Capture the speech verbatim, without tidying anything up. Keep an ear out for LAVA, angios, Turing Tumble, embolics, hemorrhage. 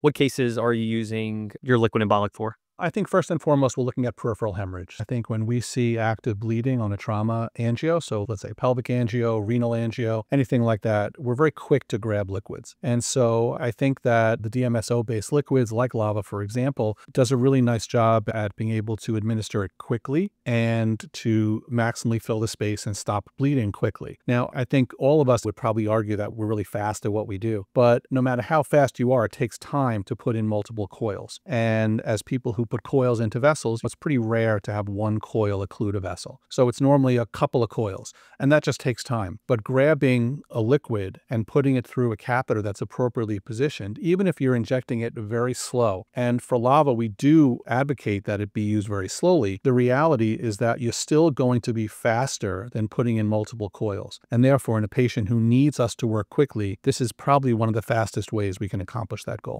What cases are you using your liquid embolic for? I think first and foremost, we're looking at peripheral hemorrhage. I think when we see active bleeding on a trauma angio, so let's say pelvic angio, renal angio, anything like that, we're very quick to grab liquids. And so I think that the D M S O-based liquids like LAVA, for example, does a really nice job at being able to administer it quickly and to maximally fill the space and stop bleeding quickly. Now, I think all of us would probably argue that we're really fast at what we do, but no matter how fast you are, it takes time to put in multiple coils. And as people who put coils into vessels, it's pretty rare to have one coil occlude a vessel. So it's normally a couple of coils, and that just takes time. But grabbing a liquid and putting it through a catheter that's appropriately positioned, even if you're injecting it very slow, and for LAVA, we do advocate that it be used very slowly, the reality is that you're still going to be faster than putting in multiple coils. And therefore, in a patient who needs us to work quickly, this is probably one of the fastest ways we can accomplish that goal.